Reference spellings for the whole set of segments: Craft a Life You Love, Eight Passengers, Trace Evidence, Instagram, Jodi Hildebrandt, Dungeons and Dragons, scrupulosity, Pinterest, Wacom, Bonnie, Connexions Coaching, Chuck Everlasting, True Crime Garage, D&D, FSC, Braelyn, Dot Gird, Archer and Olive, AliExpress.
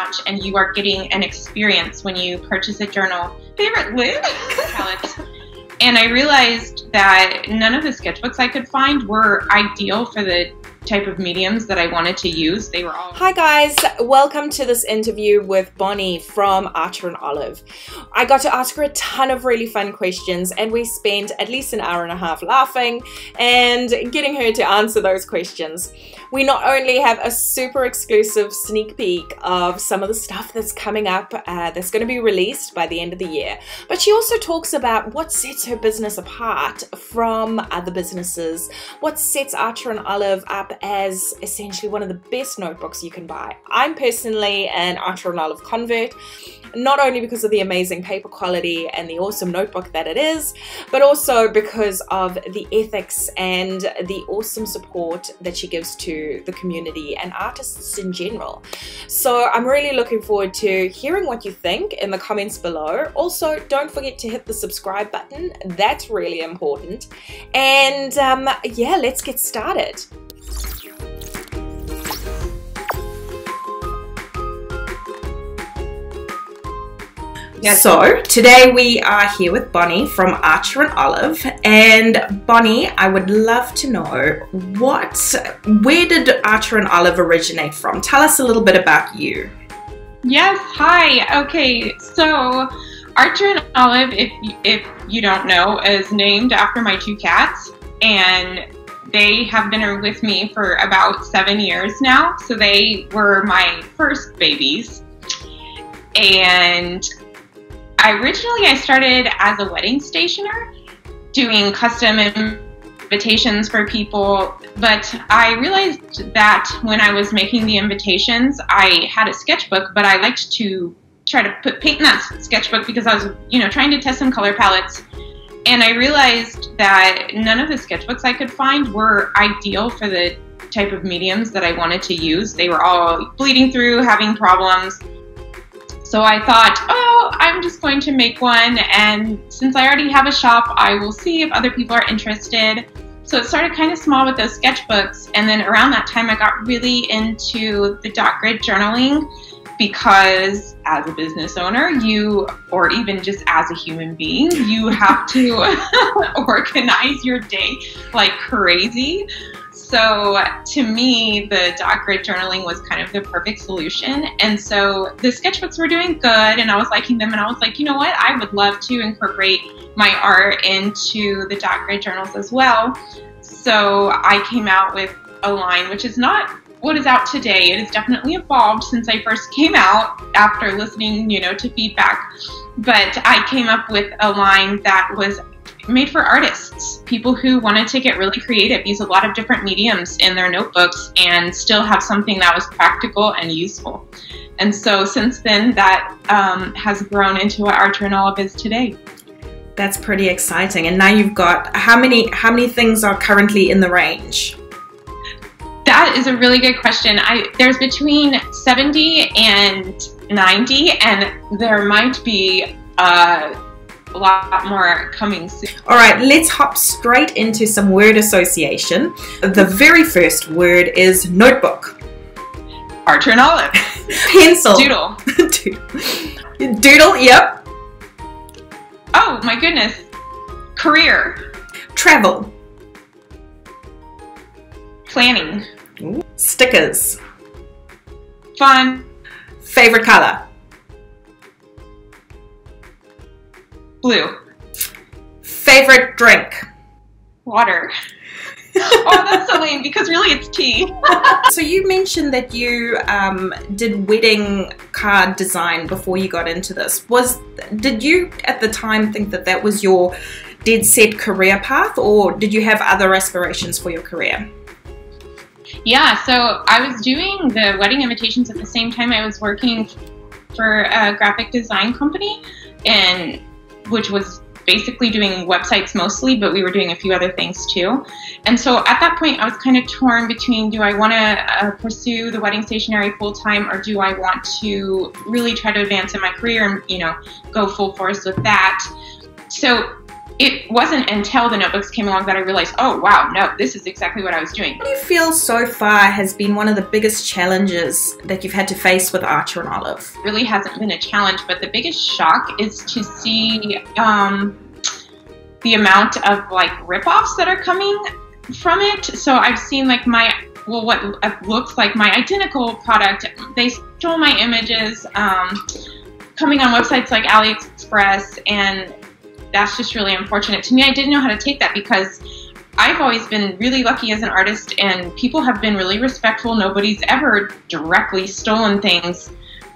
notch, and you are getting an experience when you purchase a journal. Favorite lid? Palette. And I realized that none of the sketchbooks I could find were ideal for the type of mediums that I wanted to use. They were all... Hi guys, welcome to this interview with Bonnie from Archer and Olive. I got to ask her a ton of really fun questions, and we spent at least an hour and a half laughing and getting her to answer those questions. We not only have a super exclusive sneak peek of some of the stuff that's coming up that's going to be released by the end of the year, but she also talks about what sets her business apart from other businesses, what sets Archer and Olive up as essentially one of the best notebooks you can buy. I'm personally an Archer and Olive convert, not only because of the amazing paper quality and the awesome notebook that it is, but also because of the ethics and the awesome support that she gives to the community and artists in general. So I'm really looking forward to hearing what you think in the comments below. Also, don't forget to hit the subscribe button. That's really important. And yeah, let's get started. Yes. So today we are here with Bonnie from Archer and Olive, and Bonnie, I would love to know where did Archer and Olive originate from? Tell us a little bit about you. Yes, hi. Okay, so Archer and Olive, if you don't know, is named after my two cats, and they have been with me for about 7 years now. So they were my first babies, and I started as a wedding stationer doing custom invitations for people, but I realized that when I was making the invitations, I had a sketchbook, but I liked to try to paint in that sketchbook because I was, you know, trying to test some color palettes. And I realized that none of the sketchbooks I could find were ideal for the type of mediums that I wanted to use. They were all bleeding through, having problems. So I thought, oh, I'm just going to make one, and since I already have a shop, I will see if other people are interested. So it started kind of small with those sketchbooks, and then around that time I got really into the dot grid journaling, because as a business owner, you, or even just as a human being, you have to organize your day like crazy. So to me, the dot grid journaling was kind of the perfect solution. And so the sketchbooks were doing good, and I was liking them, and I was like, you know what? I would love to incorporate my art into the dot grid journals as well. So I came out with a line, which is not what is out today. It has definitely evolved since I first came out after listening, you know, to feedback. But I came up with a line that was made for artists, people who wanted to get really creative, use a lot of different mediums in their notebooks, and still have something that was practical and useful. And so since then, that has grown into what Archer and Olive is today. That's pretty exciting. And now you've got, how many things are currently in the range? That is a really good question. There's between 70 and 90, and there might be a lot more coming soon. All right, let's hop straight into some word association. The very first word is notebook. Archer and Olive. Pencil. Doodle. Doodle, yep. Oh my goodness. Career. Travel. Planning. Ooh. Stickers. Fun. Favorite color. Blue. Favorite drink. Water. Oh, that's so lame, because really it's tea. So you mentioned that you did wedding card design before you got into this. Did you at the time think that that was your dead set career path, or did you have other aspirations for your career? Yeah, so I was doing the wedding invitations at the same time I was working for a graphic design company, and which was basically doing websites mostly, but we were doing a few other things too. And so at that point I was kind of torn between, do I want to pursue the wedding stationery full-time, or do I want to really try to advance in my career and, you know, go full force with that? So it wasn't until the notebooks came along that I realized, oh wow, no, this is exactly what I was doing. What do you feel so far has been one of the biggest challenges that you've had to face with Archer and Olive? It really hasn't been a challenge, but the biggest shock is to see the amount of like ripoffs that are coming from it. So I've seen like my, well, what looks like my identical product, they stole my images, coming on websites like AliExpress, and that's just really unfortunate. To me, I didn't know how to take that because I've always been really lucky as an artist and people have been really respectful. Nobody's ever directly stolen things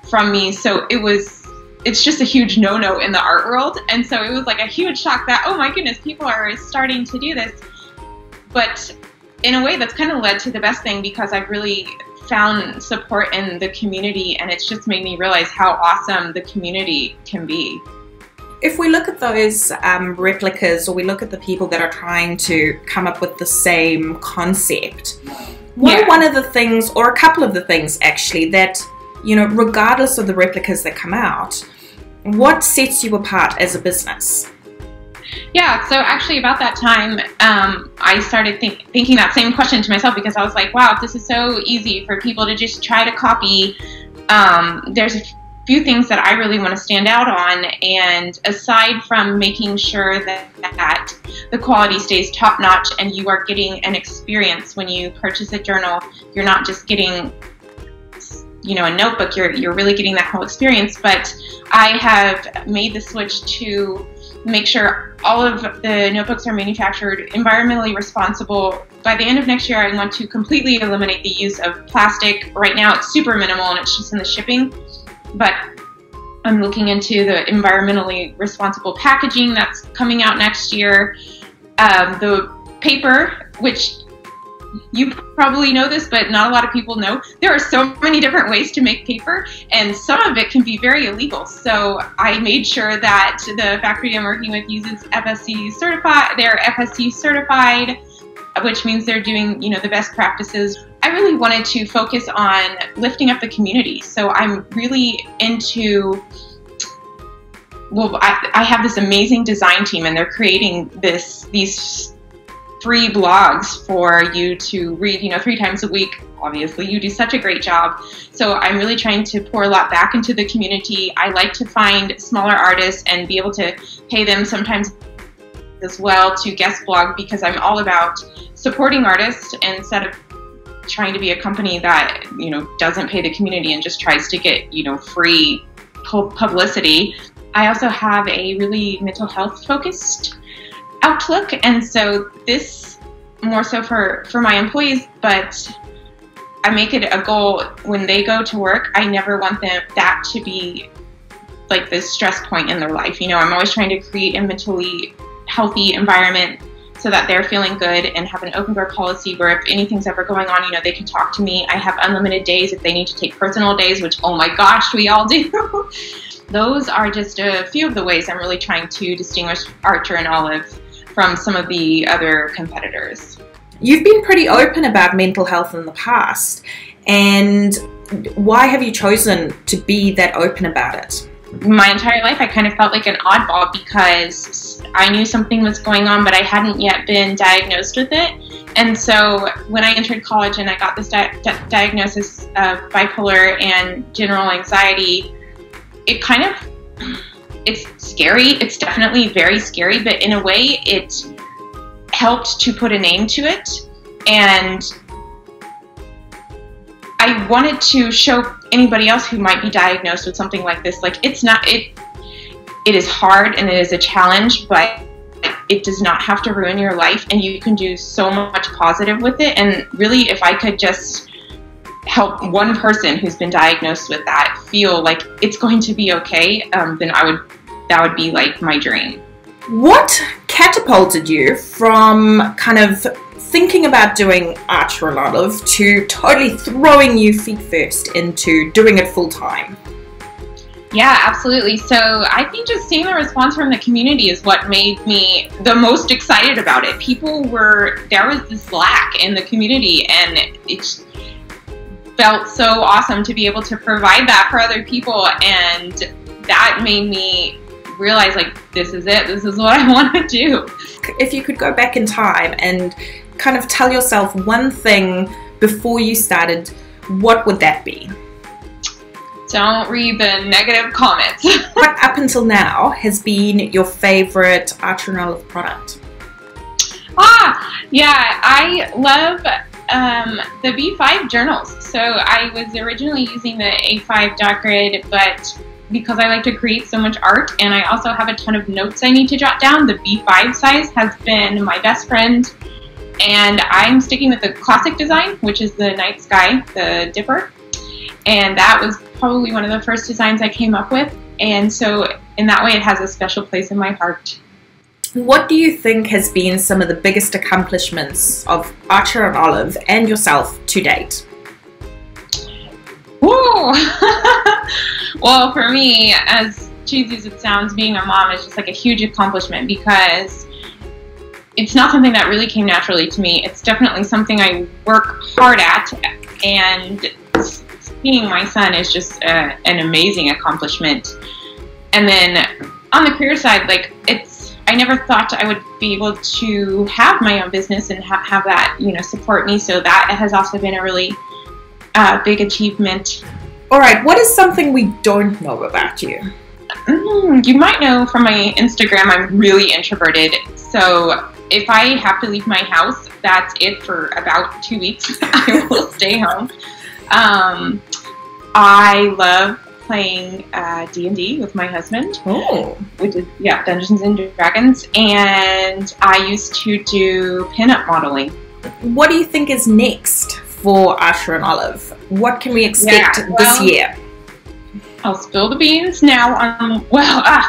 from me. So it was, it's just a huge no-no in the art world. And so it was like a huge shock that, oh my goodness, people are starting to do this. But in a way that's kind of led to the best thing because I've really found support in the community, and it's just made me realize how awesome the community can be. If we look at those replicas, or we look at the people that are trying to come up with the same concept, what are one of the things, or a couple of the things actually, that, you know, regardless of the replicas that come out, what sets you apart as a business? Yeah, so actually about that time, I started thinking that same question to myself, because I was like, wow, this is so easy for people to just try to copy. There's a few things that I really want to stand out on, and aside from making sure that the quality stays top-notch and you are getting an experience when you purchase a journal, you're not just getting, you know, a notebook, you're really getting that whole experience. But I have made the switch to make sure all of the notebooks are manufactured environmentally responsible. By the end of next year, I want to completely eliminate the use of plastic. Right now it's super minimal and it's just in the shipping, but I'm looking into the environmentally responsible packaging that's coming out next year. The paper, which you probably know this, but not a lot of people know, there are so many different ways to make paper, and some of it can be very illegal. So I made sure that the factory I'm working with uses FSC certified, they're FSC certified, which means they're doing, you know, the best practices. I really wanted to focus on lifting up the community. So I'm really into, well, I have this amazing design team, and they're creating these free blogs for you to read, you know, 3 times a week. Obviously, you do such a great job. So I'm really trying to pour a lot back into the community. I like to find smaller artists and be able to pay them sometimes as well to guest blog, because I'm all about supporting artists instead of trying to be a company that, you know, doesn't pay the community and just tries to get, you know, free publicity. I also have a really mental health focused outlook, and so this more so for my employees, but I make it a goal when they go to work. I never want them that to be like this stress point in their life. You know, I'm always trying to create a mentally healthy environment so that they're feeling good, and have an open door policy where if anything's ever going on, you know, they can talk to me. I have unlimited days if they need to take personal days, which, oh my gosh, we all do. Those are just a few of the ways I'm really trying to distinguish Archer and Olive from some of the other competitors. You've been pretty open about mental health in the past, and why have you chosen to be that open about it? My entire life I kind of felt like an oddball because I knew something was going on, but I hadn't yet been diagnosed with it. And so when I entered college and I got this diagnosis of bipolar and general anxiety, it kind of, it's scary. It's definitely very scary, but in a way it helped to put a name to it. And I wanted to show anybody else who might be diagnosed with something like this, like it's not, it is hard and it is a challenge, but it does not have to ruin your life, and you can do so much positive with it. And really, if I could just help one person who's been diagnosed with that feel like it's going to be okay, then that would be like my dream. What catapulted you from kind of thinking about doing Archer and Olive to totally throwing you feet first into doing it full time? Yeah, absolutely. So I think just seeing the response from the community is what made me the most excited about it. There was this lack in the community, and it felt so awesome to be able to provide that for other people, and that made me realized, like, this is it. This is what I want to do. If you could go back in time and kind of tell yourself one thing before you started, what would that be? Don't read the negative comments. What up until now has been your favorite Archer and Olive product? Yeah, I love the B5 journals. So I was originally using the A5 dot grid, but because I like to create so much art and I also have a ton of notes I need to jot down, the B5 size has been my best friend. And I'm sticking with the classic design, which is the night sky, the dipper. And that was probably one of the first designs I came up with. And so in that way, it has a special place in my heart. What do you think has been some of the biggest accomplishments of Archer and Olive and yourself to date? Ooh. Well, for me, as cheesy as it sounds, being a mom is just like a huge accomplishment because it's not something that really came naturally to me. It's definitely something I work hard at, and seeing my son is just an amazing accomplishment. And then on the career side, like, I never thought I would be able to have my own business and have that, you know, support me. So that has also been a really big achievement. All right, what is something we don't know about you? You might know from my Instagram, I'm really introverted. So if I have to leave my house, that's it for about 2 weeks. I will stay home. I love playing D&D with my husband, which is, yeah, Dungeons and Dragons, and I used to do pinup modeling. What do you think is next for Archer and Olive? What can we expect this year? I'll spill the beans now.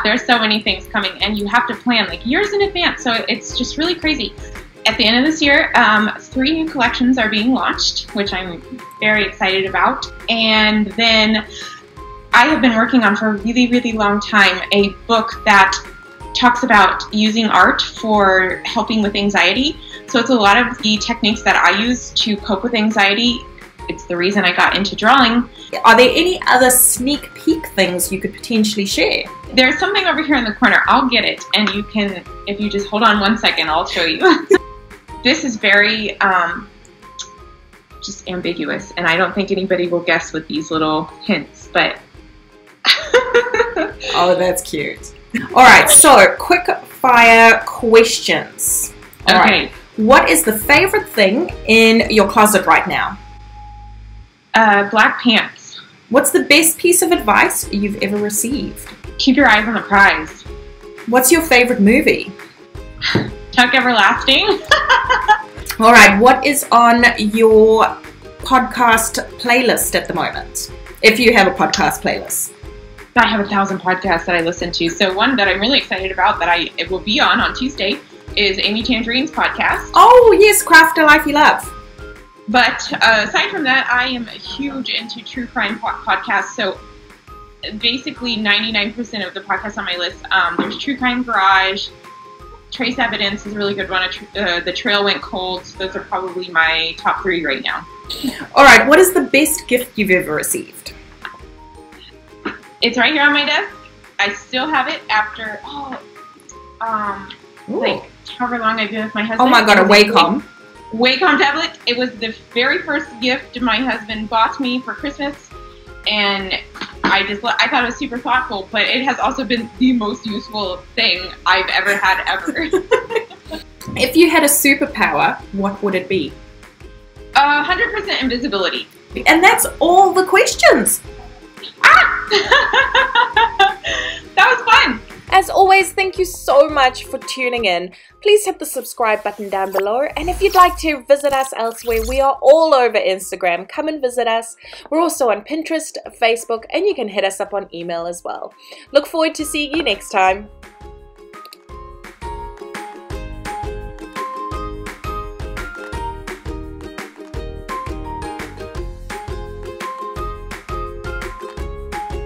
There's so many things coming, and you have to plan like years in advance, so it's just really crazy. At the end of this year, 3 new collections are being launched, which I'm very excited about. And then I have been working on for a really, really long time a book that talks about using art for helping with anxiety. So it's a lot of the techniques that I use to cope with anxiety. It's the reason I got into drawing. Are there any other sneak peek things you could potentially share? There's something over here in the corner. I'll get it, and you can, if you just hold on 1 second, I'll show you. This is very just ambiguous, and I don't think anybody will guess with these little hints, but. Oh, that's cute. All right, so quick fire questions. All right. What is the favorite thing in your closet right now? Black pants. What's the best piece of advice you've ever received? Keep your eyes on the prize. What's your favorite movie? Chuck Everlasting. All right, what is on your podcast playlist at the moment? If you have a podcast playlist. I have 1,000 podcasts that I listen to. So one that I'm really excited about that it will be on Tuesday is Amy Tangerine's podcast. Oh, yes, Craft a Life You Love. But aside from that, I am huge into true crime podcasts. So basically 99% of the podcasts on my list, there's True Crime Garage, Trace Evidence is a really good one. The Trail Went Cold. So those are probably my top 3 right now. All right. What is the best gift you've ever received? It's right here on my desk. I still have it after, like however long I've been with my husband. Oh my God, a Wacom. Wacom tablet. It was the very first gift my husband bought me for Christmas. And I thought it was super thoughtful, but it has also been the most useful thing I've ever had ever. If you had a superpower, what would it be? 100% invisibility. And that's all the questions. Ah! That was fun. As always, thank you so much for tuning in. Please hit the subscribe button down below. And if you'd like to visit us elsewhere, we are all over Instagram. Come and visit us. We're also on Pinterest, Facebook, and you can hit us up on email as well. Look forward to seeing you next time.